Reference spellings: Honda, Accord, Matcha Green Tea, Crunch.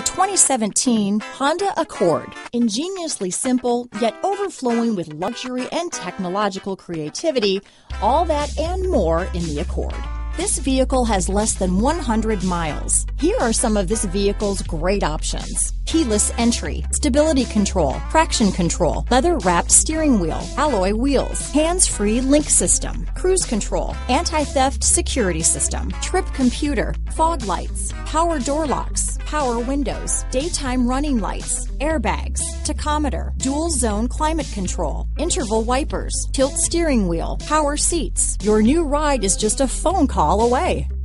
The 2017 Honda Accord. Ingeniously simple, yet overflowing with luxury and technological creativity, all that and more in the Accord. This vehicle has less than 100 miles. Here are some of this vehicle's great options: keyless entry, stability control, traction control, leather-wrapped steering wheel, alloy wheels, hands-free link system, cruise control, anti-theft security system, trip computer, fog lights, power door locks, power windows, daytime running lights, airbags, tachometer, dual-zone climate control, interval wipers, tilt steering wheel, power seats. Your new ride is just a phone call away.